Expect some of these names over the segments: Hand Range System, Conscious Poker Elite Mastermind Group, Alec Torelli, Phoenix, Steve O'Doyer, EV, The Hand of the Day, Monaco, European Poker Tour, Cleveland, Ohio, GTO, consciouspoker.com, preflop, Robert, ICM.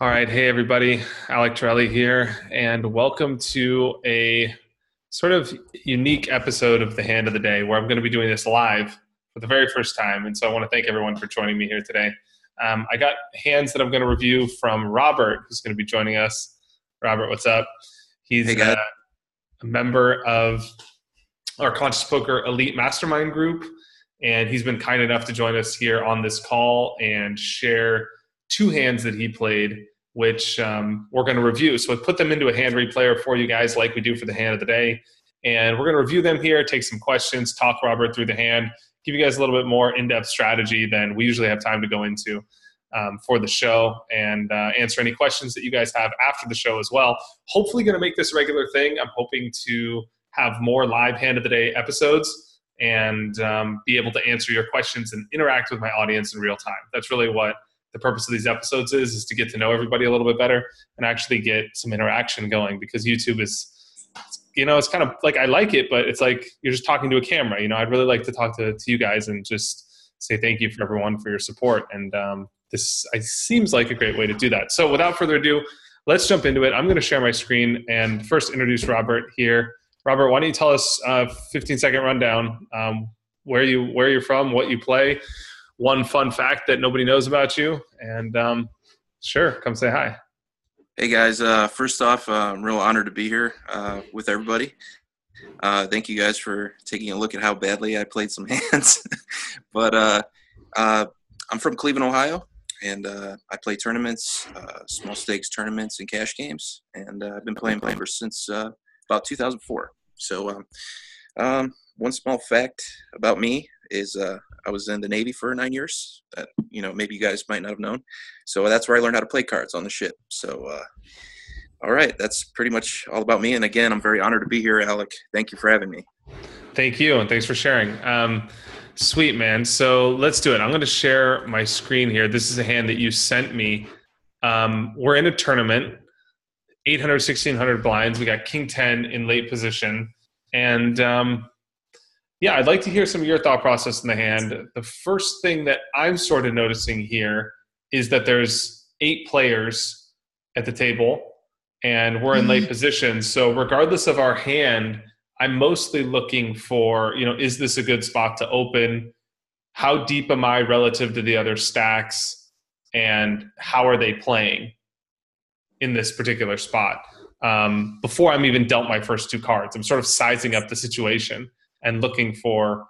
All right. Hey, everybody. Alec Torelli here, and welcome to a sort of unique episode of The Hand of the Day, where I'm going to be doing this live for the very first time. And so I want to thank everyone for joining me here today. I got hands that I'm going to review from Robert, who's going to be joining us. Robert, what's up? He's a member of our Conscious Poker Elite Mastermind Group, and he's been kind enough to join us here on this call and share two hands that he played, which we're going to review. So I put them into a hand replayer for you guys like we do for the hand of the day. And we're going to review them here, take some questions, talk Robert through the hand, give you guys a little bit more in-depth strategy than we usually have time to go into for the show, and answer any questions that you guys have after the show as well. Hopefully going to make this a regular thing. I'm hoping to have more live hand of the day episodes and be able to answer your questions and interact with my audience in real time. That's really what the purpose of these episodes is to get to know everybody a little bit better and actually get some interaction going, because YouTube is, you know, it's kind of like, I like it, but it's like you're just talking to a camera. You know, I'd really like to talk to you guys and just say thank you for everyone for your support. And this seems like a great way to do that. So without further ado, let's jump into it. I'm going to share my screen and first introduce Robert here. Robert, why don't you tell us a 15-second rundown, where you're from, what you play, one fun fact that nobody knows about you, and sure, come say hi. Hey guys, first off, I'm real honored to be here with everybody. Thank you guys for taking a look at how badly I played some hands. But I'm from Cleveland, Ohio, and I play tournaments, small stakes tournaments and cash games, and I've been playing poker since about 2004. So one small fact about me is I was in the Navy for 9 years. That, you know, maybe you guys might not have known. So that's where I learned how to play cards, on the ship. So, all right, that's pretty much all about me. And again, I'm very honored to be here, Alec. Thank you for having me. Thank you, and thanks for sharing. Sweet, man. So let's do it. I'm going to share my screen here. This is a hand that you sent me. We're in a tournament, 800, 1600 blinds. We got King 10 in late position. And yeah, I'd like to hear some of your thought process in the hand. The first thing that I'm sort of noticing here is that there's 8 players at the table, and we're in late position. So regardless of our hand, I'm mostly looking for, you know, is this a good spot to open? How deep am I relative to the other stacks? And how are they playing in this particular spot? Before I'm even dealt my first 2 cards, I'm sort of sizing up the situation and looking for,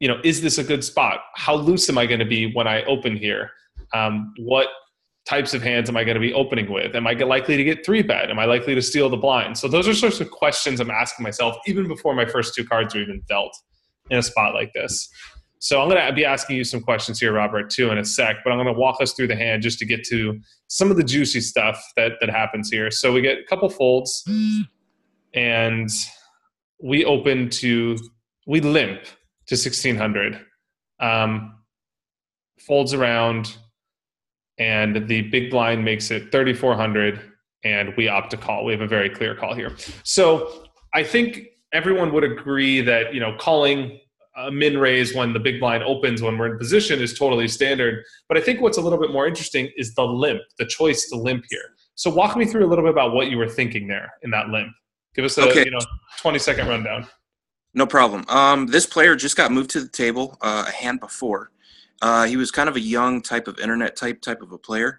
you know, is this a good spot? How loose am I going to be when I open here? What types of hands am I going to be opening with? Am I likely to get 3-bet? Am I likely to steal the blind? So those are sorts of questions I'm asking myself even before my first 2 cards are even dealt in a spot like this. So I'm going to be asking you some questions here, Robert, too, in a sec, but I'm going to walk us through the hand just to get to some of the juicy stuff that happens here. So we get a couple folds, and we limp to 1600, folds around, and the big blind makes it 3400, and we opt to call. We have a very clear call here. So I think everyone would agree that, you know, calling a min raise when the big blind opens when we're in position is totally standard. But I think what's a little bit more interesting is the limp, the choice to limp here. So walk me through a little bit about what you were thinking there in that limp. Give us a 20-second rundown. No problem. This player just got moved to the table a hand before. He was kind of a young type of internet type of a player.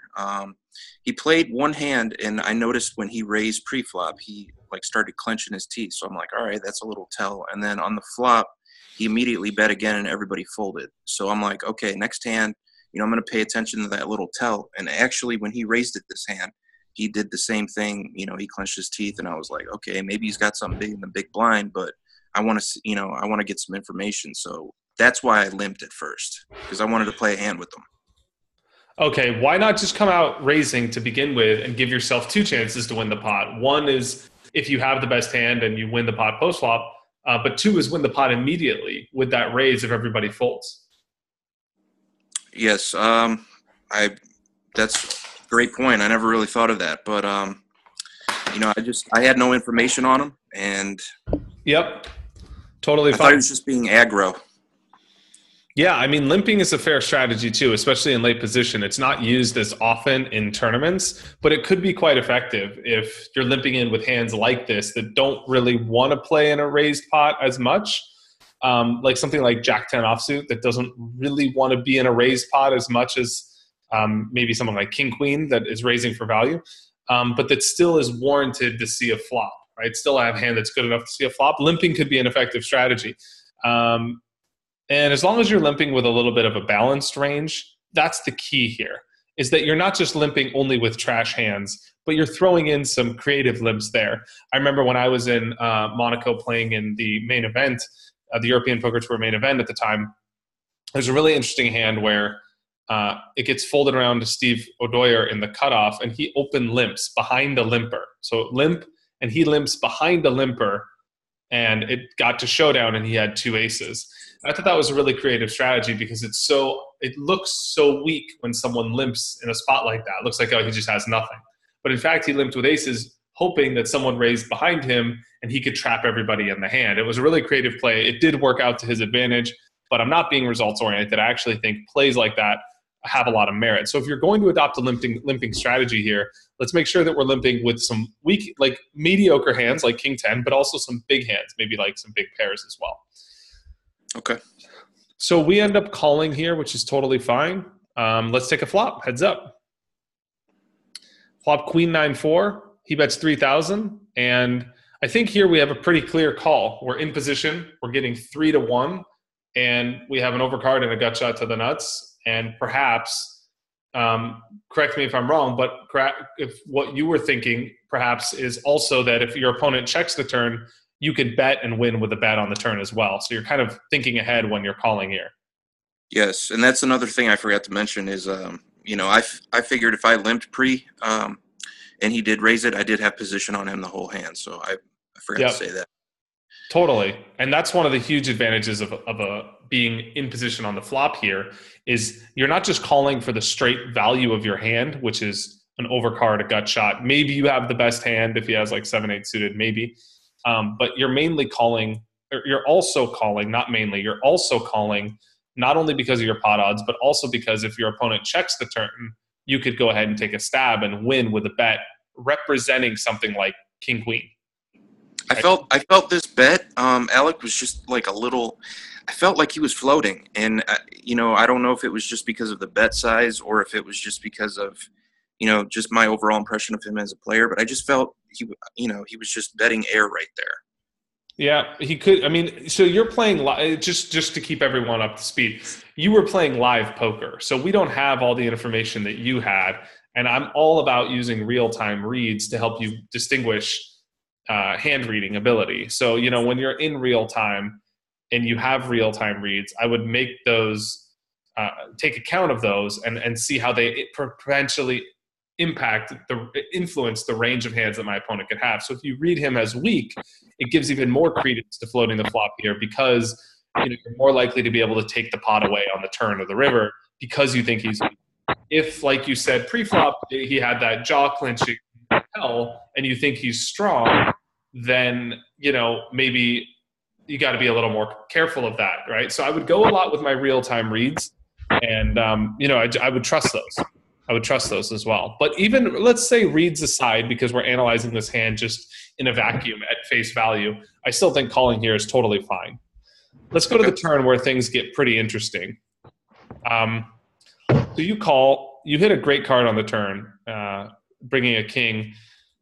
He played one hand, and I noticed when he raised pre-flop, he like started clenching his teeth. So I'm like, all right, that's a little tell. And then on the flop, he immediately bet again, and everybody folded. So I'm like, okay, next hand, you know, I'm going to pay attention to that little tell. And actually, when he raised it this hand, he did the same thing. You know, he clenched his teeth, and I was like, okay, maybe he's got something big in the big blind, but I want to, you know, I want to get some information. So that's why I limped at first, because I wanted to play a hand with them. Okay, why not just come out raising to begin with and give yourself 2 chances to win the pot? One is if you have the best hand and you win the pot post-flop, but 2 is win the pot immediately with that raise if everybody folds. Yes, that's great point. I never really thought of that, but you know, I had no information on him, and yep, totally fine. I thought he was just being aggro. Yeah, I mean, limping is a fair strategy too, especially in late position. It's not used as often in tournaments, but it could be quite effective if you're limping in with hands like this that don't really want to play in a raised pot as much. Like something like Jack-10 offsuit that doesn't really want to be in a raised pot as much as maybe someone like King-Queen that is raising for value, but that still is warranted to see a flop, right? Still have a hand that's good enough to see a flop. Limping could be an effective strategy. And as long as you're limping with a little bit of a balanced range, that's the key here, is that you're not just limping only with trash hands, but you're throwing in some creative limps there. I remember when I was in Monaco playing in the main event, the European Poker Tour main event at the time, there's a really interesting hand where it gets folded around to Steve O'Doyer in the cutoff, and he open limps behind the limper. So limp, and he limps behind the limper, and it got to showdown, and he had two aces. I thought that was a really creative strategy because it's so, it looks so weak when someone limps in a spot like that. It looks like, oh, he just has nothing. But in fact, he limped with aces hoping that someone raised behind him and he could trap everybody in the hand. It was a really creative play. It did work out to his advantage, but I'm not being results-oriented. I actually think plays like that have a lot of merit. So if you're going to adopt a limping strategy here, let's make sure that we're limping with some weak, like mediocre hands like King-10, but also some big hands, maybe like some big pairs as well. Okay. So we end up calling here, which is totally fine. Let's take a flop. Heads up. Flop Queen 9-4. He bets 3,000. And I think here we have a pretty clear call. We're in position. We're getting 3-1. And we have an overcard and a gut shot to the nuts. And perhaps, correct me if I'm wrong, but if what you were thinking perhaps is also that if your opponent checks the turn, you could bet and win with a bet on the turn as well. So you're kind of thinking ahead when you're calling here. Yes, and that's another thing I forgot to mention is, you know, I figured if I limped pre and he did raise it, I did have position on him the whole hand. So I forgot to say that. Totally. And that's one of the huge advantages of being in position on the flop here is you're not just calling for the straight value of your hand, which is an overcard, a gut shot. Maybe you have the best hand if he has like 7-8 suited, maybe. But you're mainly calling, or you're also calling, not mainly, you're also calling not only because of your pot odds, but also because if your opponent checks the turn, you could go ahead and take a stab and win with a bet representing something like King Queen. Right? I felt this bet, Alec was just like a little, I felt like he was floating. And, you know, I don't know if it was just because of the bet size or if it was just because of, you know, just my overall impression of him as a player, but I just felt he, you know, he was just betting air right there. Yeah, he could. I mean, so you're playing live, just to keep everyone up to speed. You were playing live poker, so we don't have all the information that you had, and I'm all about using real-time reads to help you distinguish hand-reading ability. So, you know, when you're in real-time and you have real-time reads, I would make those, take account of those and see how they potentially influence the range of hands that my opponent could have. So if you read him as weak, it gives even more credence to floating the flop here because, you know, you're more likely to be able to take the pot away on the turn or the river because you think he's weak. If, like you said, pre-flop, he had that jaw clinching hell and you think he's strong, then, you know, maybe you got to be a little more careful of that, right? So I would go a lot with my real-time reads and, you know, I would trust those. I would trust those as well. But even, let's say, reads aside, because we're analyzing this hand just in a vacuum at face value, I still think calling here is totally fine. Let's go to the turn where things get pretty interesting. So you call, you hit a great card on the turn, bringing a king.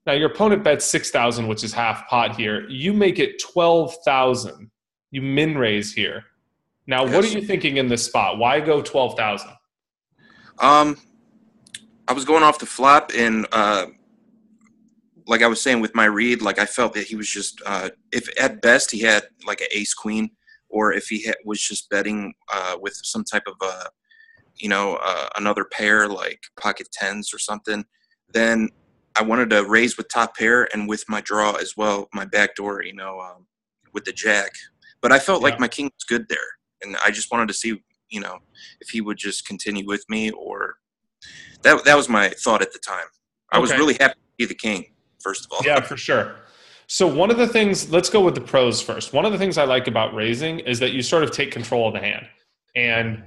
Now your opponent bets 6,000, which is half pot here. You make it 12,000. You min raise here. Now, what are you thinking in this spot? Why go 12,000? I was going off the flop, and like I was saying with my read, like I felt that he was just, if at best he had like an ace-queen, or if he had, was just betting with some type of, you know, another pair like pocket tens or something, then I wanted to raise with top pair and with my draw as well, my backdoor, you know, with the jack. But I felt like my king was good there, and I just wanted to see, you know, if he would just continue with me or... That was my thought at the time. I was really happy to be the king, first of all. Yeah, for sure. So one of the things, let's go with the pros first. One of the things I like about raising is that you sort of take control of the hand. And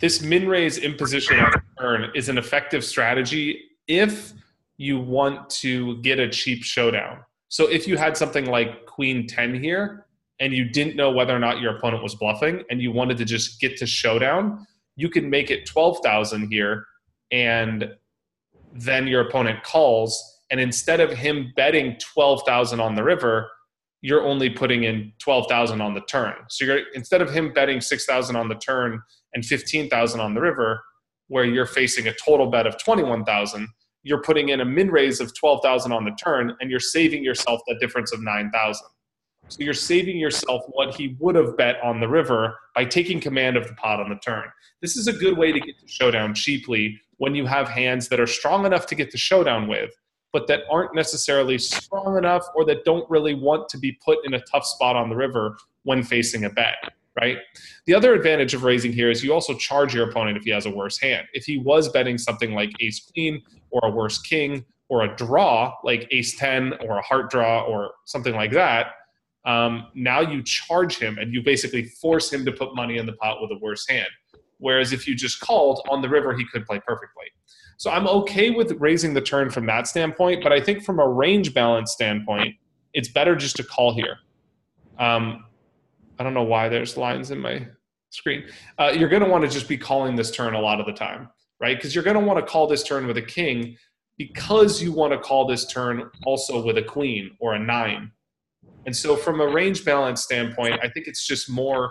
this min-raise imposition on a turn is an effective strategy if you want to get a cheap showdown. So if you had something like Queen 10 here, and you didn't know whether or not your opponent was bluffing, and you wanted to just get to showdown, you can make it 12,000 here, and then your opponent calls, and instead of him betting 12,000 on the river, you're only putting in 12,000 on the turn. So you're, instead of him betting 6,000 on the turn and 15,000 on the river, where you're facing a total bet of 21,000, you're putting in a min-raise of 12,000 on the turn, and you're saving yourself that difference of 9,000. So you're saving yourself what he would have bet on the river by taking command of the pot on the turn. This is a good way to get to showdown cheaply when you have hands that are strong enough to get to showdown with, but that aren't necessarily strong enough or that don't really want to be put in a tough spot on the river when facing a bet, right? The other advantage of raising here is you also charge your opponent if he has a worse hand. If he was betting something like ace-queen or a worse king or a draw like ace-10 or a heart draw or something like that, now you charge him and you basically force him to put money in the pot with a worse hand. Whereas if you just called on the river, he could play perfectly. So I'm okay with raising the turn from that standpoint, but I think from a range balance standpoint, it's better just to call here. I don't know why there's lines in my screen. You're going to want to just be calling this turn a lot of the time, right? Because you're going to want to call this turn with a king because you want to call this turn also with a queen or a 9. And so from a range balance standpoint, I think it's just more,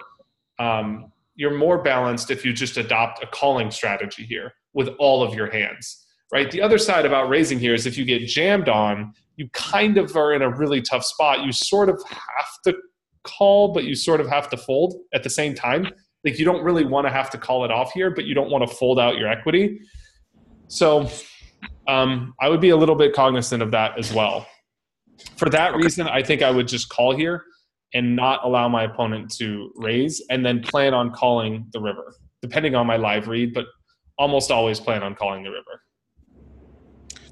you're more balanced if you just adopt a calling strategy here with all of your hands, right? The other side about raising here is if you get jammed on, you kind of are in a really tough spot. You sort of have to call, but you sort of have to fold at the same time. Like you don't really want to have to call it off here, but you don't want to fold out your equity. So I would be a little bit cognizant of that as well. For that reason, I think I would just call here and not allow my opponent to raise and then plan on calling the river, depending on my live read, but almost always plan on calling the river.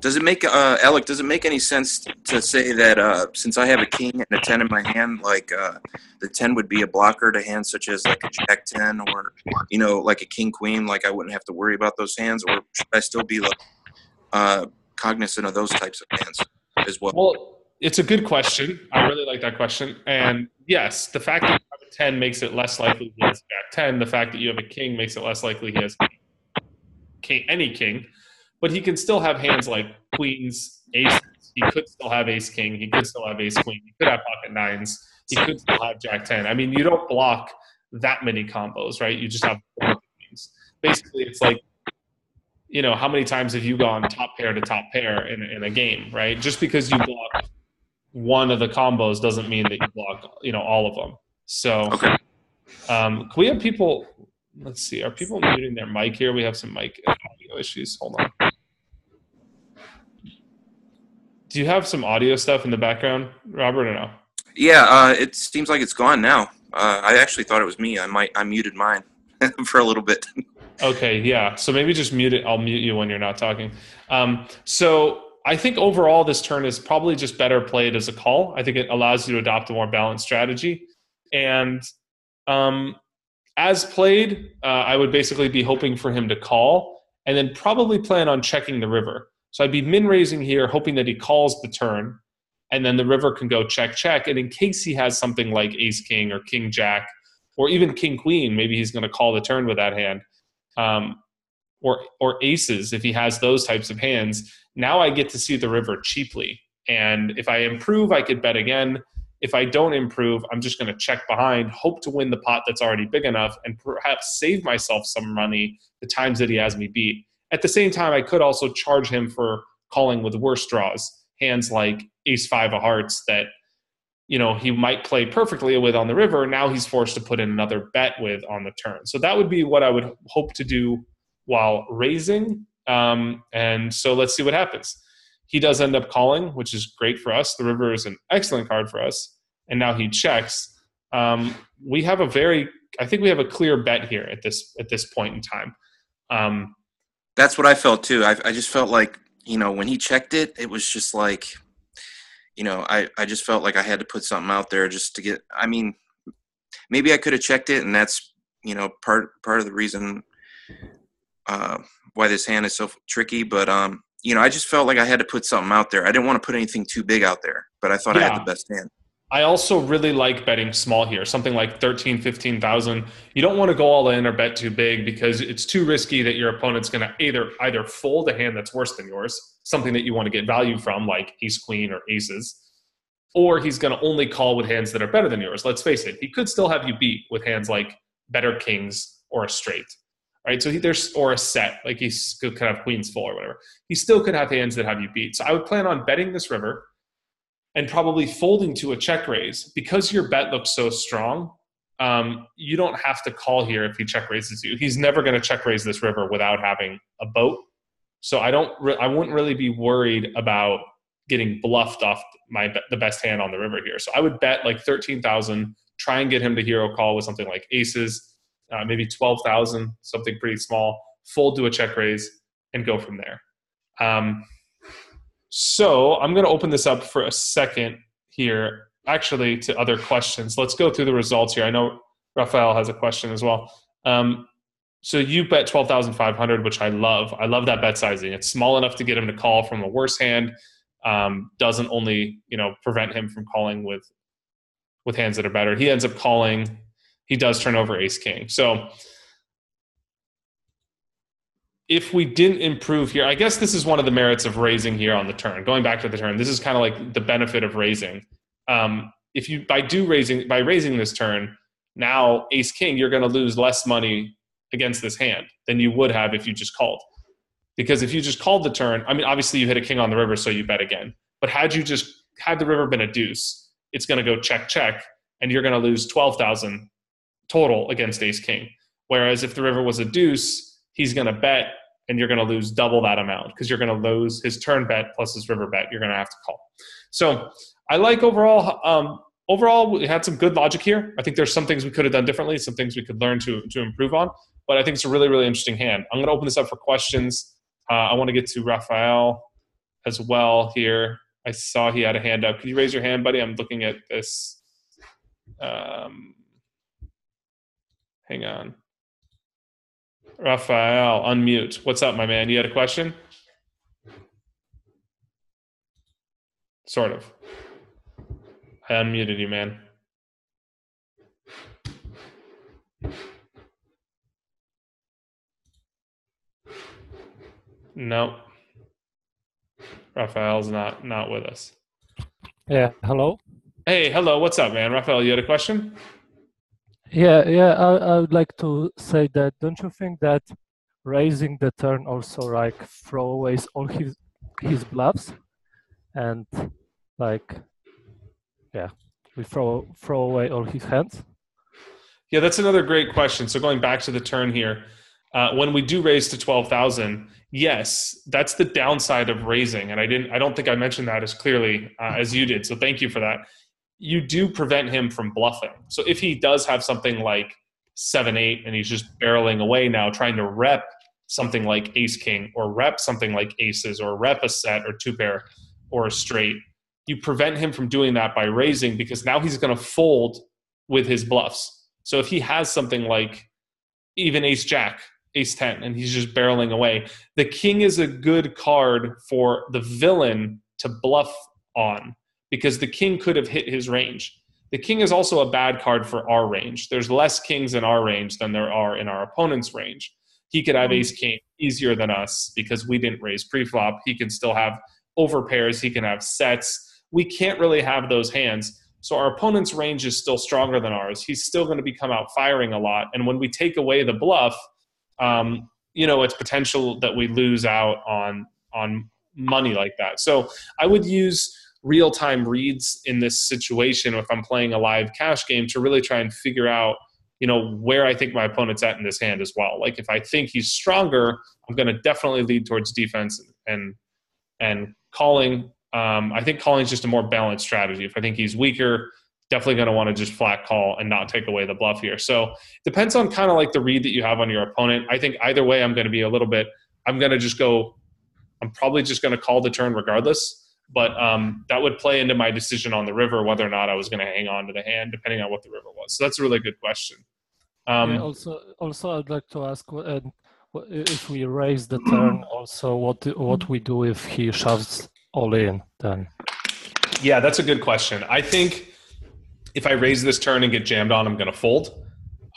Does it make, Alec, does it make any sense to say that since I have a king and a 10 in my hand, like the 10 would be a blocker to hands such as like a jack 10 or, you know, like a king queen, like I wouldn't have to worry about those hands, or should I still be like, cognizant of those types of hands as well? Well, it's a good question. I really like that question. And yes, the fact that you have a 10 makes it less likely he has a jack 10. The fact that you have a king makes it less likely he has any king. But he can still have hands like queens, aces. He could still have ace king. He could still have ace queen. He could have pocket nines. He could still have jack 10. I mean, you don't block that many combos, right? You just have things. Basically, it's like, you know, how many times have you gone top pair to top pair in a game, right? Just because you block one of the combos doesn't mean that you block, you know, all of them. So okay. Can we have people, let's see, are people muting their mic here? We have some mic audio issues. Hold on. Do you have some audio stuff in the background, Robert, or no? Yeah, it seems like it's gone now. I actually thought it was me. I muted mine for a little bit. Okay, yeah. So maybe just mute it. I'll mute you when you're not talking. So I think overall this turn is probably just better played as a call. I think it allows you to adopt a more balanced strategy. And as played, I would basically be hoping for him to call and then probably plan on checking the river. So I'd be min-raising here, hoping that he calls the turn, and then the river can go check, check. And in case he has something like ace-king or king-jack or even king-queen, maybe he's going to call the turn with that hand, or aces if he has those types of hands. Now I get to see the river cheaply. And if I improve, I could bet again. If I don't improve, I'm just going to check behind, hope to win the pot that's already big enough, and perhaps save myself some money the times that he has me beat. At the same time, I could also charge him for calling with worse draws, hands like ace-5 of hearts that, you know, he might play perfectly with on the river. Now he's forced to put in another bet with on the turn. So that would be what I would hope to do while raising. And so let's see what happens. He does end up calling, which is great for us. The river is an excellent card for us. And now he checks. We have a very, I think we have a clear bet here at this point in time. That's what I felt too. I just felt like, you know, when he checked it, it was just like, you know, I just felt like I had to put something out there just to get, I mean, maybe I could have checked it and that's, you know, part of the reason why this hand is so tricky. But, you know, I just felt like I had to put something out there. I didn't want to put anything too big out there, but I thought I had the best hand. I also really like betting small here, something like 13, 15,000. You don't want to go all in or bet too big because it's too risky that your opponent's going to either fold a hand that's worse than yours, something that you want to get value from, like ace queen or aces, or he's going to only call with hands that are better than yours. Let's face it, he could still have you beat with hands like better kings or a straight, right? So or a set, like he could have queens full or whatever. He still could have hands that have you beat. So I would plan on betting this river and probably folding to a check raise because your bet looks so strong. You don't have to call here if he check raises you. He's never going to check raise this river without having a boat. So I wouldn't really be worried about getting bluffed off the best hand on the river here. So I would bet like 13,000, try and get him to hero call with something like aces, maybe 12,000, something pretty small, fold to a check raise and go from there. So I'm going to open this up for a second here, actually, to other questions. Let's go through the results here. I know Rafael has a question as well. So you bet 12,500, which I love. I love that bet sizing. It's small enough to get him to call from a worse hand. Doesn't only, you know, prevent him from calling with hands that are better. He ends up calling. He does turn over ace king. So if we didn't improve here, I guess this is one of the merits of raising here on the turn. Going back to the turn, this is kind of like the benefit of raising. By raising this turn, now ace king, you're going to lose less money against this hand than you would have if you just called. Because if you just called the turn, I mean, obviously you hit a king on the river, so you bet again. But had the river been a deuce, it's going to go check, check, and you're going to lose 12,000 total against ace king. Whereas if the river was a deuce, he's going to bet, and you're going to lose double that amount because you're going to lose his turn bet plus his river bet. You're going to have to call. So I like overall. Overall, we had some good logic here. I think there's some things we could have done differently, some things we could learn to improve on. But I think it's a really, really interesting hand. I'm going to open this up for questions. I want to get to Rafael as well here. I saw he had a hand up. Could you raise your hand, buddy? I'm looking at this. Hang on. Rafael, unmute. What's up, my man? You had a question? Sort of. I unmuted you, man. Nope. Rafael's not with us. Yeah, hello? Hey, hello. What's up, man? Rafael, you had a question? Yeah, I would like to say that, don't you think that raising the turn also like throw away all his bluffs, and like, yeah, we throw away all his hands? Yeah, that's another great question. So going back to the turn here, when we do raise to 12,000, yes, that's the downside of raising, and I don't think I mentioned that as clearly as you did. So thank you for that. You do prevent him from bluffing. So if he does have something like 7-8 and he's just barreling away now, trying to rep something like ace king or rep something like aces or rep a set or two pair or a straight, you prevent him from doing that by raising, because now he's going to fold with his bluffs. So if he has something like even ace jack, ace 10, and he's just barreling away, the king is a good card for the villain to bluff on, because the king could have hit his range. The king is also a bad card for our range. There's less kings in our range than there are in our opponent's range. He could have ace king easier than us because we didn't raise preflop. He can still have over pairs. He can have sets. We can't really have those hands. So our opponent's range is still stronger than ours. He's still going to be come out firing a lot. And when we take away the bluff, you know, it's potential that we lose out on money like that. So I would use real-time reads in this situation if I'm playing a live cash game to really try and figure out, you know, where I think my opponent's at in this hand as well. Like if I think he's stronger, I'm going to definitely lead towards defense and calling. I think calling is just a more balanced strategy. If I think he's weaker, definitely going to want to just flat call and not take away the bluff here. So depends on kind of like the read that you have on your opponent. I think either way, I'm probably just going to call the turn regardless. But that would play into my decision on the river, whether or not I was going to hang on to the hand, depending on what the river was. So that's a really good question. Also, I'd like to ask if we raise the turn. Also, what we do if he shoves all in? Then, yeah, that's a good question. I think if I raise this turn and get jammed on, I'm going to fold.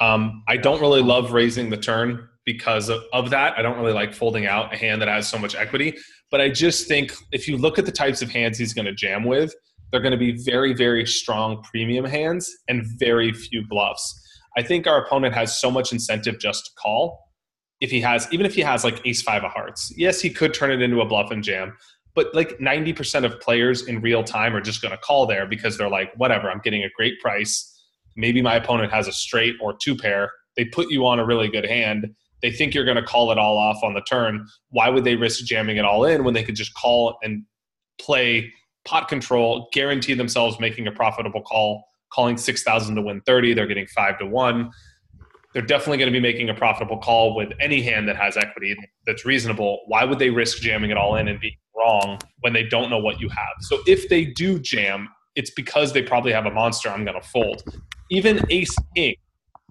I don't really love raising the turn because of that. I don't really like folding out a hand that has so much equity. But I just think if you look at the types of hands he's going to jam with, they're going to be very, very strong premium hands and very few bluffs. I think our opponent has so much incentive just to call. If he has, even if he has like ace five of hearts, yes, he could turn it into a bluff and jam, but like 90% of players in real time are just going to call there because they're like, whatever, I'm getting a great price. Maybe my opponent has a straight or two pair. They put you on a really good hand. They think you're going to call it all off on the turn. Why would they risk jamming it all in when they could just call and play pot control, guarantee themselves making a profitable call, calling 6,000 to win 30. They're getting 5 to 1. They're definitely going to be making a profitable call with any hand that has equity that's reasonable. Why would they risk jamming it all in and being wrong when they don't know what you have? So if they do jam, it's because they probably have a monster. I'm going to fold. Even ace king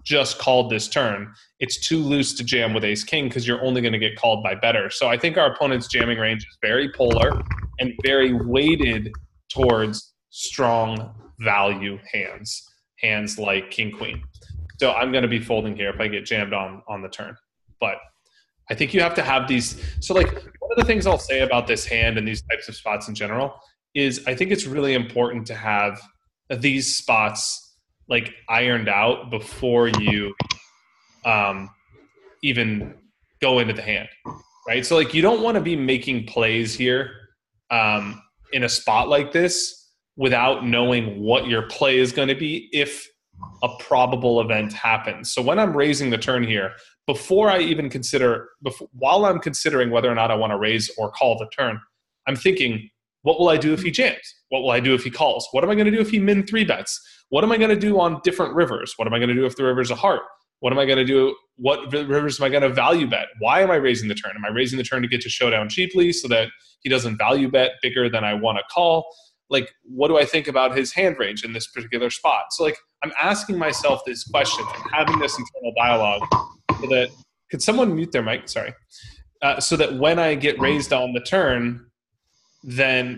just called this turn. It's too loose to jam with ace king because you're only going to get called by better. So I think our opponent's jamming range is very polar and very weighted towards strong value hands, hands like king queen. So I'm going to be folding here if I get jammed on the turn. But I think you have to have these. So like one of the things I'll say about this hand and these types of spots in general is I think it's really important to have these spots like ironed out before you even go into the hand, right? So like you don't want to be making plays here in a spot like this without knowing what your play is going to be if a probable event happens. So when I'm raising the turn here, while I'm considering whether or not I want to raise or call the turn, I'm thinking, what will I do if he jams? What will I do if he calls? What am I going to do if he min three bets? What am I going to do on different rivers? What am I going to do if the river's a heart? What am I going to do? What rivers am I going to value bet? Why am I raising the turn? Am I raising the turn to get to showdown cheaply so that he doesn't value bet bigger than I want to call? Like, what do I think about his hand range in this particular spot? So like, I'm asking myself this question and having this internal dialogue so that, could someone mute their mic? Sorry. So that when I get raised on the turn,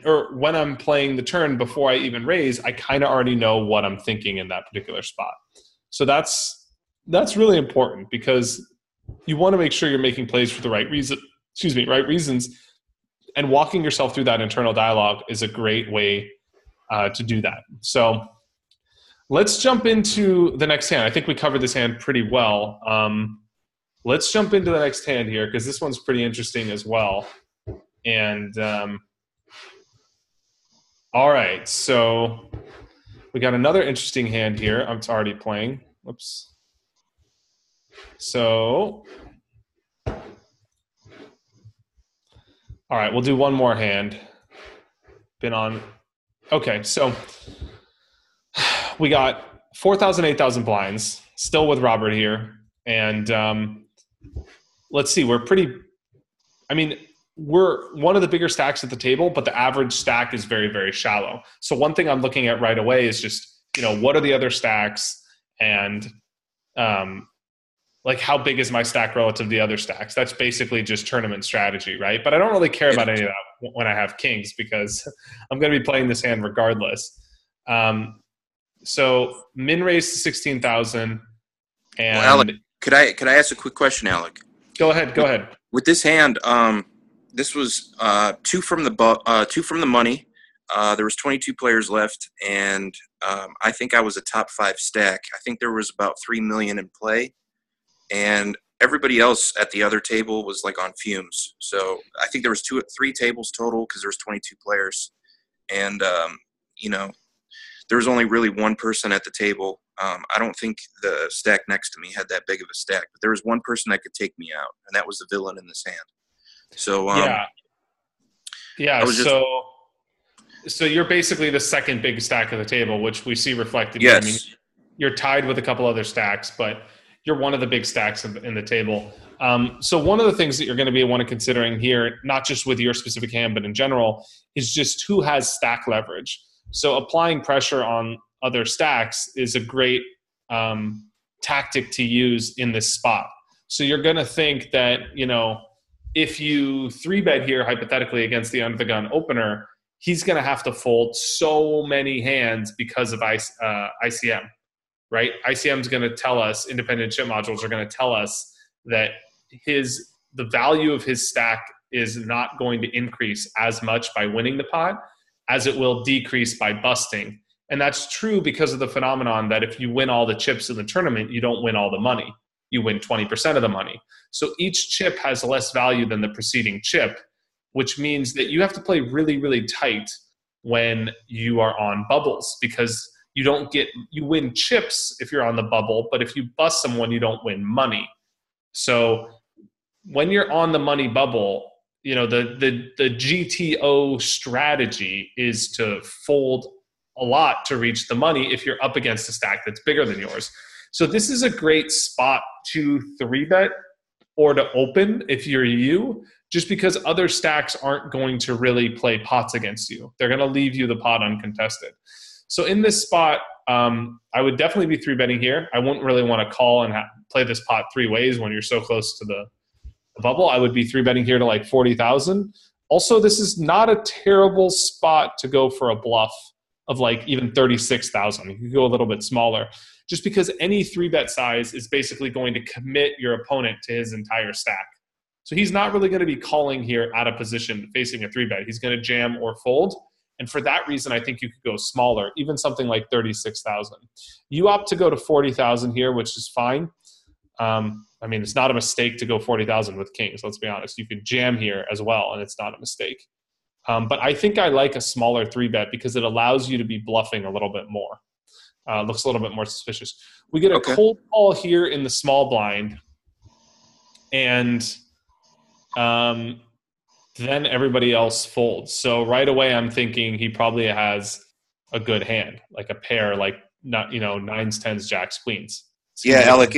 or when I'm playing the turn before I even raise, I kind of already know what I'm thinking in that particular spot. So that's really important because you want to make sure you're making plays for the right reasons. And walking yourself through that internal dialogue is a great way to do that. So let's jump into the next hand. I think we covered this hand pretty well. Let's jump into the next hand here because this one's pretty interesting as well. And all right, so we got another interesting hand here. I'm already playing. Whoops. So, all right, we'll do one more hand. Okay, so we got 4,000, 8,000 blinds, still with Robert here. And let's see, we're one of the bigger stacks at the table, but the average stack is very, very shallow. So one thing I'm looking at right away is just, what are the other stacks and like how big is my stack relative to the other stacks? That's basically just tournament strategy, right? But I don't really care about any of that when I have kings because I'm going to be playing this hand regardless. So min raised to 16,000. And Alec, could I ask a quick question, Alec? Go ahead. With this hand, this was two from the money. There was 22 players left, and I think I was a top 5 stack. I think there was about $3 million in play, and everybody else at the other table was like on fumes. So I think there was 3 tables total because there was 22 players, and there was only really one person at the table. I don't think the stack next to me had that big of a stack, but there was one person that could take me out, and that was the villain in this hand. So so you're basically the second big stack of the table, which we see reflected. Yes. I mean, you're tied with a couple other stacks, but you're one of the big stacks in the table. So one of the things that you're going to be considering here, not just with your specific hand, but in general, is just who has stack leverage. So applying pressure on other stacks is a great tactic to use in this spot. So you're going to think that, you know, if you 3-bet here hypothetically against the under the gun opener, he's going to have to fold so many hands because of ICM, right? ICM is going to tell us, independent chip modules are going to tell us that the value of his stack is not going to increase as much by winning the pot as it will decrease by busting. And that's true because of the phenomenon that if you win all the chips in the tournament, you don't win all the money. You win 20% of the money. So each chip has less value than the preceding chip, which means that you have to play really, really tight when you are on bubbles, because you win chips if you're on the bubble, but if you bust someone, you don't win money. So when you're on the money bubble, you know, the GTO strategy is to fold a lot to reach the money if you're up against a stack that's bigger than yours. So this is a great spot to 3-bet or to open if you're you, just because other stacks aren't going to really play pots against you. They're going to leave you the pot uncontested. So in this spot, I would definitely be 3-betting here. I wouldn't really want to call and play this pot 3 ways when you're so close to the bubble. I would be 3-betting here to like 40,000. Also, this is not a terrible spot to go for a bluff of like even 36,000. You could go a little bit smaller, just because any 3-bet size is basically going to commit your opponent to his entire stack. So he's not really going to be calling here out of position facing a 3-bet. He's going to jam or fold. And for that reason, I think you could go smaller, even something like 36,000. You opt to go to 40,000 here, which is fine. I mean, it's not a mistake to go 40,000 with kings. Let's be honest. You could jam here as well, and it's not a mistake. But I think I like a smaller 3-bet because it allows you to be bluffing a little bit more. Looks a little bit more suspicious. We get a cold call here in the small blind, and then everybody else folds. So right away, I'm thinking he probably has a good hand, like a pair, like not, you know, 9s, 10s, jacks, queens. So yeah, Alec,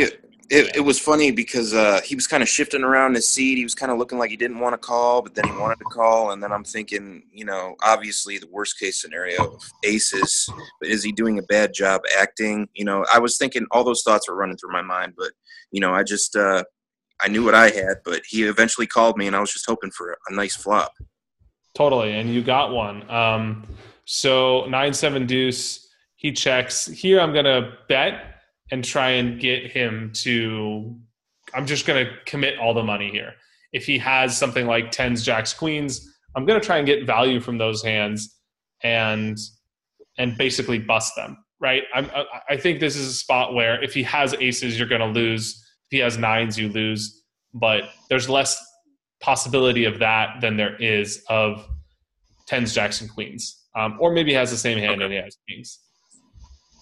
it was funny because he was kind of shifting around his seat. He was kind of looking like he didn't want to call, but then he wanted to call. And then I'm thinking, you know, obviously the worst case scenario, aces, but is he doing a bad job acting? You know, I was thinking all those thoughts were running through my mind, but, you know, I just I knew what I had, but he eventually called me and I was just hoping for a nice flop. Totally, and you got one. So 9-7 deuce, he checks. Here I'm going to bet and try and get him to, I'm just going to commit all the money here. If he has something like 10s, jacks, queens, I'm going to try and get value from those hands and basically bust them, right? I think this is a spot where if he has aces, you're going to lose. If he has 9s, you lose. But there's less possibility of that than there is of 10s, jacks, and queens. Or maybe he has the same hand and he has kings.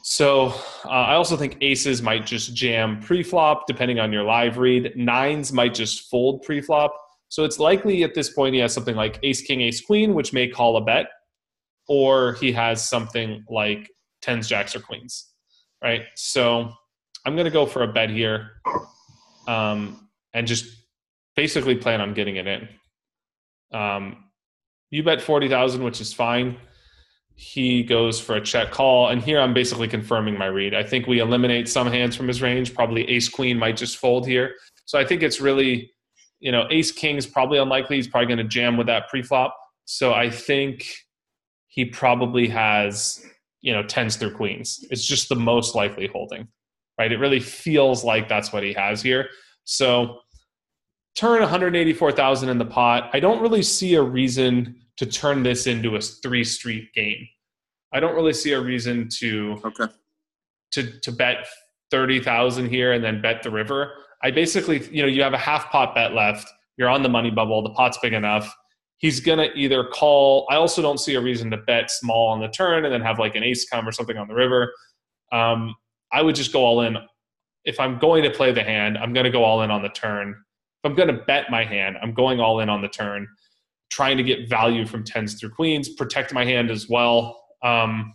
So I also think aces might just jam pre-flop, depending on your live read. 9s might just fold pre-flop. So it's likely at this point he has something like ace, king, ace, queen, which may call a bet. Or he has something like 10s, jacks, or queens, right? So I'm going to go for a bet here and just basically plan on getting it in. You bet 40,000, which is fine. He goes for a check call, and here I'm basically confirming my read. I think we eliminate some hands from his range. Probably ace queen might just fold here. So I think it's really, you know, ace king is probably unlikely. He's probably going to jam with that pre-flop. So I think he probably has, you know, 10s through queens. It's just the most likely holding, right? It really feels like that's what he has here. So turn 184,000 in the pot. I don't really see a reason to turn this into a 3-street game. I don't really see a reason to bet 30,000 here and then bet the river. I basically, you know, you have a half pot bet left. You're on the money bubble. The pot's big enough. He's going to either call. I also don't see a reason to bet small on the turn and then have like an ace come or something on the river. I would just go all in. If I'm going to play the hand, I'm going to go all in on the turn. If I'm going to bet my hand, I'm going all in on the turn, trying to get value from 10s through queens, protect my hand as well, and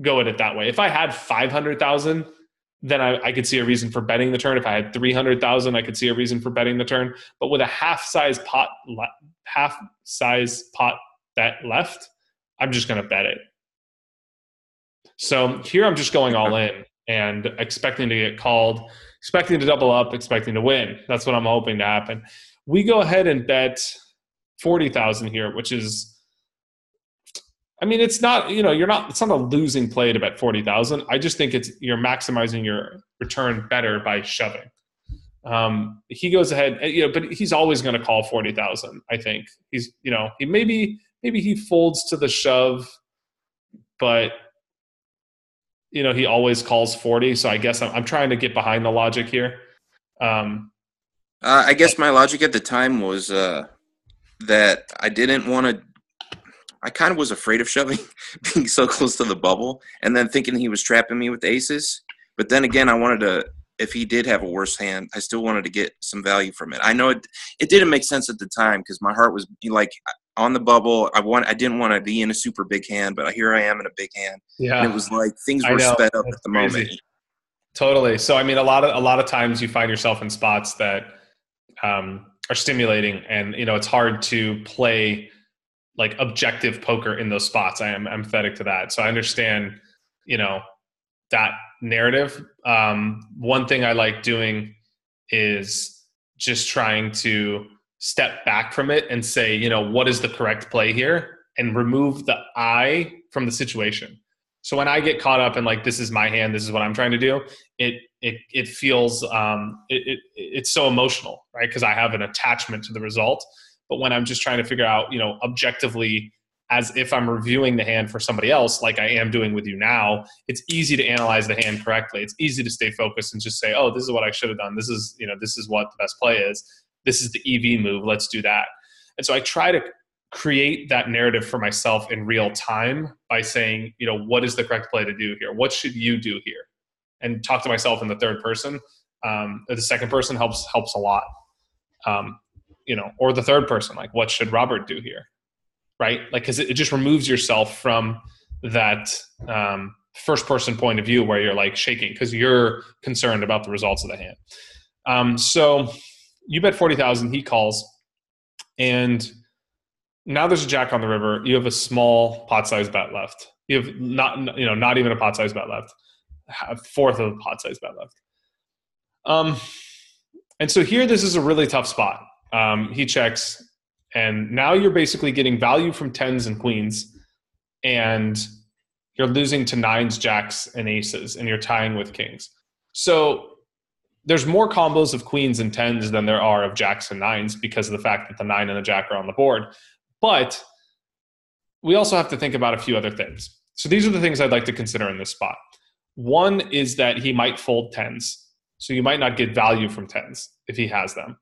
go at it that way. If I had 500,000, then I could see a reason for betting the turn. If I had 300,000, I could see a reason for betting the turn. But with a half size pot bet left, I'm just going to bet it. So here I'm just going all in and expecting to get called, expecting to double up, expecting to win. That's what I'm hoping to happen. We go ahead and bet 40,000 here, which is, I mean, it's not, you know, you're not, it's not a losing play to bet 40,000. I just think it's, you're maximizing your return better by shoving. He goes ahead, you know, but he's always going to call 40,000. I think he's, you know, he maybe he folds to the shove, but you know, he always calls 40. So I guess I'm trying to get behind the logic here. I guess my logic at the time was that I didn't want to, I kind of was afraid of shoving, being so close to the bubble, and then thinking he was trapping me with aces. But then again, I wanted to, if he did have a worse hand, I still wanted to get some value from it. I know it didn't make sense at the time because my heart was like on the bubble. I didn't want to be in a super big hand, but here I am in a big hand. Yeah. And it was like things were sped up at the moment. Totally. So, I mean, a lot of times you find yourself in spots that are stimulating, and, you know, it's hard to play like objective poker in those spots. I am empathetic to that. So I understand, you know, that narrative. One thing I like doing is just trying to step back from it and say, you know, what is the correct play here, and remove the I from the situation. So when I get caught up in like, this is my hand, this is what I'm trying to do, it feels, it's so emotional, right? Because I have an attachment to the result. But when I'm just trying to figure out, you know, objectively, as if I'm reviewing the hand for somebody else, like I am doing with you now, it's easy to analyze the hand correctly. It's easy to stay focused and just say, oh, this is what I should have done. This is, you know, this is what the best play is. This is the EV move. Let's do that. And so I try to create that narrative for myself in real time by saying, you know, what is the correct play to do here? What should you do here? And talk to myself in the third person. Or the second person helps a lot. You know, or the third person, like, what should Robert do here? Right? Like, cause it just removes yourself from that first person point of view where you're like shaking because you're concerned about the results of the hand. So you bet 40,000, he calls, and now there's a jack on the river. You have a small pot size bet left. You have not even a pot size bet left, a fourth of a pot size bet left. And so here, this is a really tough spot. He checks, and now you're basically getting value from tens and queens, and you're losing to nines, jacks, and aces, and you're tying with kings. So there's more combos of queens and tens than there are of jacks and nines because of the fact that the nine and the jack are on the board. But we also have to think about a few other things. So these are the things I'd like to consider in this spot. One is that he might fold tens. So you might not get value from tens if he has them.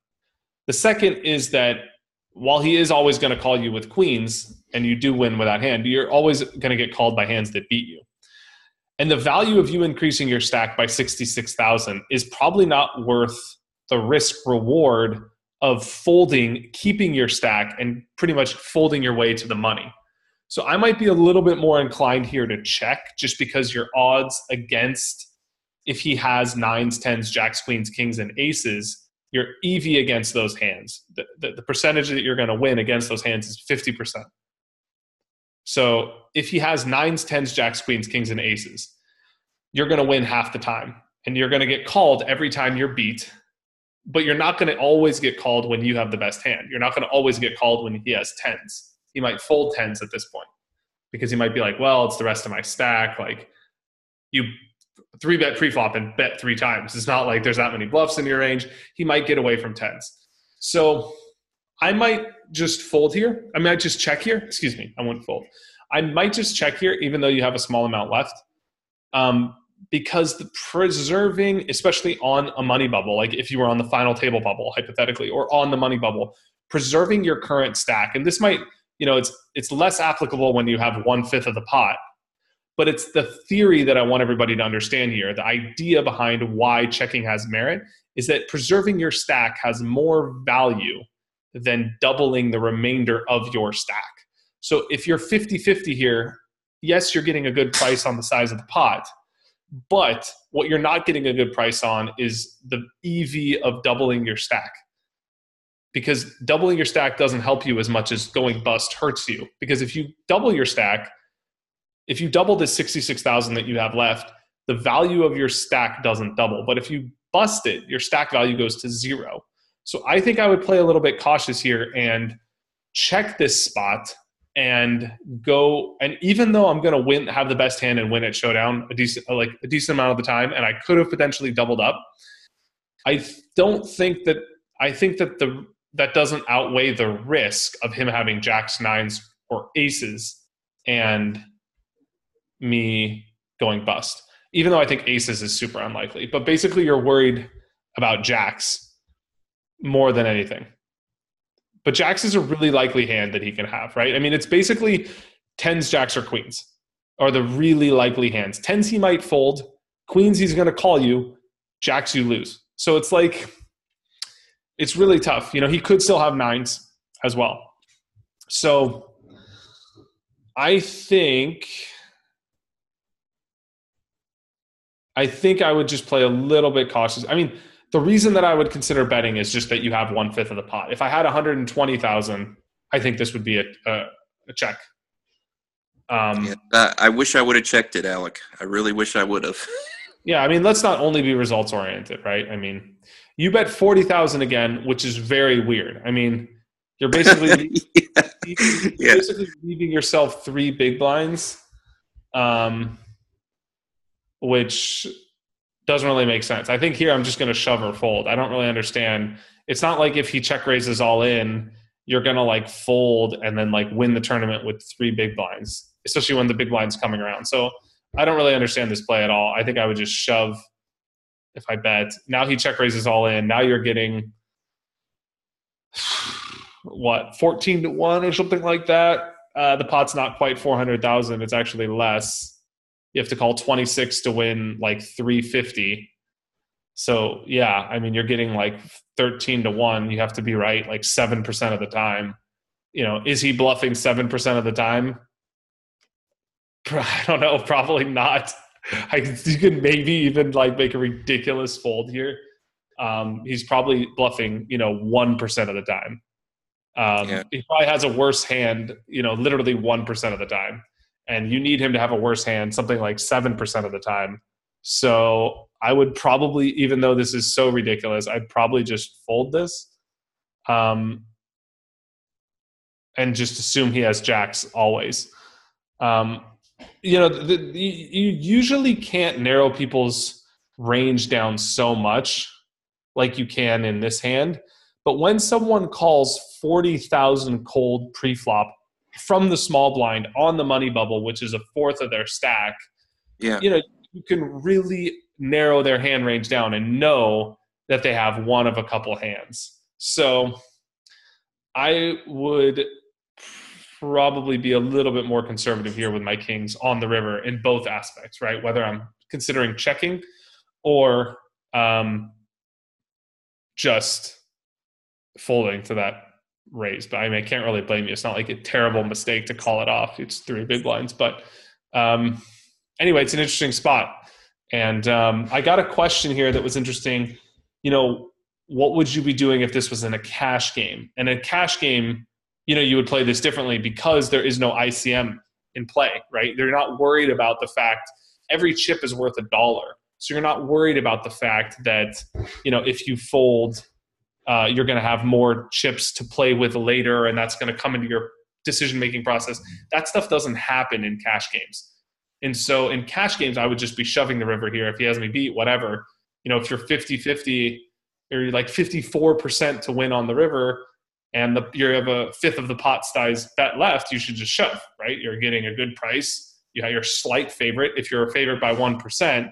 The second is that while he is always going to call you with queens, and you do win with that hand, you're always going to get called by hands that beat you. And the value of you increasing your stack by 66,000 is probably not worth the risk reward of folding, keeping your stack, and pretty much folding your way to the money. So I might be a little bit more inclined here to check, just because your odds against, if he has nines, tens, jacks, queens, kings, and aces, your EV against those hands, the percentage that you're going to win against those hands is 50%. So if he has nines, tens, jacks, queens, kings, and aces, you're going to win half the time. And you're going to get called every time you're beat, but you're not going to always get called when you have the best hand. You're not going to always get called when he has tens. He might fold tens at this point because he might be like, well, it's the rest of my stack. Like, you 3-bet preflop and bet 3 times. It's not like there's that many bluffs in your range. He might get away from tens. So I might just fold here. I might just check here. Excuse me, I wouldn't fold. I might just check here, even though you have a small amount left. Because the preserving, especially on a money bubble, like if you were on the final table bubble, hypothetically, or on the money bubble, preserving your current stack, and this might, you know, it's less applicable when you have 1/5 of the pot. But it's the theory that I want everybody to understand here. The idea behind why checking has merit is that preserving your stack has more value than doubling the remainder of your stack. So if you're 50-50 here, yes, you're getting a good price on the size of the pot, but what you're not getting a good price on is the EV of doubling your stack. Because doubling your stack doesn't help you as much as going bust hurts you. Because if you double your stack, If you double the 66,000 that you have left, the value of your stack doesn't double. But if you bust it, your stack value goes to zero. So I think I would play a little bit cautious here and check this spot and go. And even though I'm going to win, have the best hand and win at showdown a decent amount of the time, and I could have potentially doubled up, I think that doesn't outweigh the risk of him having jacks, nines, or aces and me going bust. Even though I think aces is super unlikely. But basically you're worried about jacks more than anything. But jacks is a really likely hand that he can have, right? I mean, it's basically tens, jacks, or queens are the really likely hands. Tens he might fold, queens he's going to call you, jacks you lose. So it's like, it's really tough. You know, he could still have nines as well. So I think I would just play a little bit cautious. I mean, the reason that I would consider betting is just that you have 1/5 of the pot. If I had 120,000, I think this would be a check. Yeah, I wish I would have checked it, Alec. I really wish I would have. Yeah, I mean, let's not only be results-oriented, right? I mean, you bet 40,000 again, which is very weird. I mean, you're basically, basically leaving yourself three big blinds. Which doesn't really make sense. I think here I'm just going to shove or fold. I don't really understand. It's not like if he check raises all in, you're going to like fold and then like win the tournament with three big blinds, especially when the big blind's coming around. So I don't really understand this play at all. I think I would just shove if I bet. Now he check raises all in. Now you're getting, what, 14-1 or something like that? The pot's not quite 400,000. It's actually less. You have to call 26 to win like 350. So yeah, I mean, you're getting like 13-1. You have to be right like 7% of the time. You know, is he bluffing 7% of the time? I don't know. Probably not. You can maybe even like make a ridiculous fold here. He's probably bluffing, you know, 1% of the time. He probably has a worse hand, you know, literally 1% of the time. And you need him to have a worse hand, something like 7% of the time. So I would probably, even though this is so ridiculous, I'd probably just fold this and just assume he has jacks always. You know, you usually can't narrow people's range down so much like you can in this hand. But when someone calls 40,000 cold pre-flop, from the small blind on the money bubble, which is 1/4 of their stack, you know, you can really narrow their hand range down and know that they have one of a couple hands. So I would probably be a little bit more conservative here with my kings on the river in both aspects, right? Whether I'm considering checking or just folding to that raise. But I mean, I can't really blame you. It's not like a terrible mistake to call it off. It's three big blinds. But anyway, it's an interesting spot. And I got a question here that was interesting. You know, what would you be doing if this was in a cash game? And a cash game, you know, you would play this differently because there is no ICM in play, right? They're not worried about the fact every chip is worth $1. So you're not worried about the fact that, you know, if you fold, you're going to have more chips to play with later, and that's going to come into your decision-making process. That stuff doesn't happen in cash games. And so in cash games, I would just be shoving the river here. If he has me beat, whatever. You know, if you're 50-50 or you're like 54% to win on the river and you have a 1/5 of the pot size bet left, you should just shove, right? You're getting a good price. You have your slight favorite. If you're a favorite by 1%,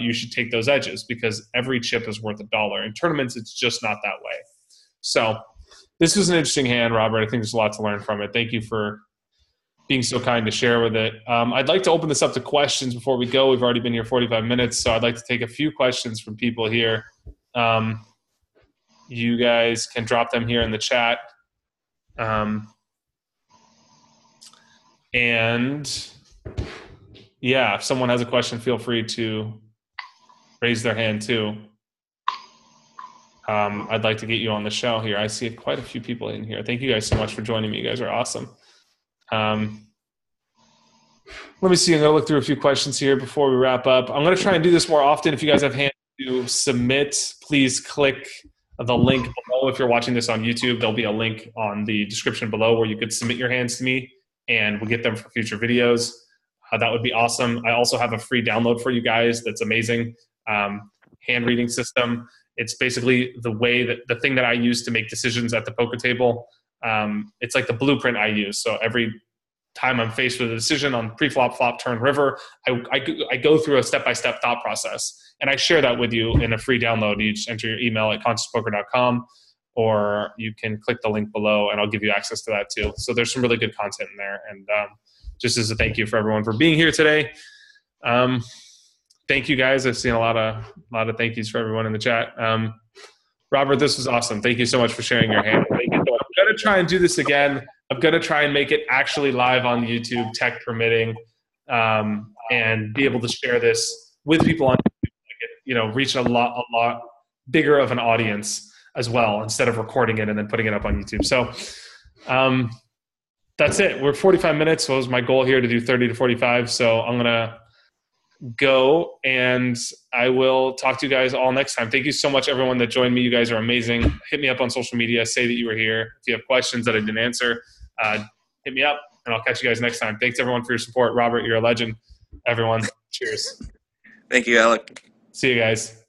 you should take those edges because every chip is worth $1. In tournaments, it's just not that way. So this was an interesting hand, Robert. I think there's a lot to learn from it. Thank you for being so kind to share with it. I'd like to open this up to questions before we go. We've already been here 45 minutes, so I'd like to take a few questions from people here. You guys can drop them here in the chat. And yeah, if someone has a question, feel free to raise their hand too. I'd like to get you on the show here. I see quite a few people in here. Thank you guys so much for joining me. You guys are awesome. Let me see. I'm going to look through a few questions here before we wrap up. I'm going to try and do this more often. If you guys have hands to submit, please click the link below. If you're watching this on YouTube, there'll be a link on the description below where you could submit your hands to me and we'll get them for future videos. That would be awesome. I also have a free download for you guys that's amazing. Hand reading system. It's basically the way that the thing that I use to make decisions at the poker table. It's like the blueprint I use. So every time I'm faced with a decision on pre-flop, flop, turn, river, I go through a step-by-step thought process. And I share that with you in a free download. You just enter your email at consciouspoker.com, or you can click the link below and I'll give you access to that too. So there's some really good content in there. And just as a thank you for everyone for being here today. Thank you guys. I've seen a lot of thank yous for everyone in the chat. Robert, this was awesome. Thank you so much for sharing your hand. Thank you. I'm going to try and do this again. I'm going to try and make it actually live on YouTube, tech permitting, and be able to share this with people on YouTube. You know, reach a lot bigger of an audience as well, instead of recording it and then putting it up on YouTube. So that's it. We're 45 minutes. So it was my goal here to do 30 to 45. So I'm going to go and I will talk to you guys all next time. Thank you so much, everyone that joined me. You guys are amazing. Hit me up on social media. Say that you were here. If you have questions that I didn't answer, hit me up and I'll catch you guys next time. Thanks everyone for your support. Robert, you're a legend. Everyone, cheers. Thank you, Alec. See you guys.